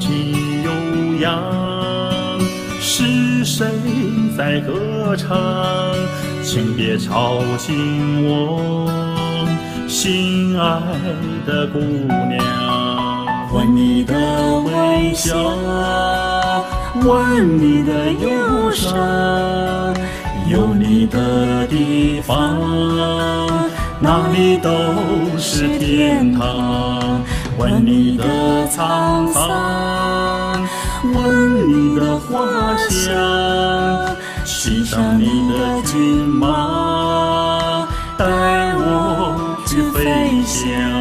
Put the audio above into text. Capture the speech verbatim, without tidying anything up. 起悠扬，是谁在歌唱？请别吵醒我心爱的姑娘，吻你的微笑，吻你的忧伤，有你的地方，哪里都是天堂。吻你的沧桑，吻你的花香，系上你的骏马，带我去飞翔。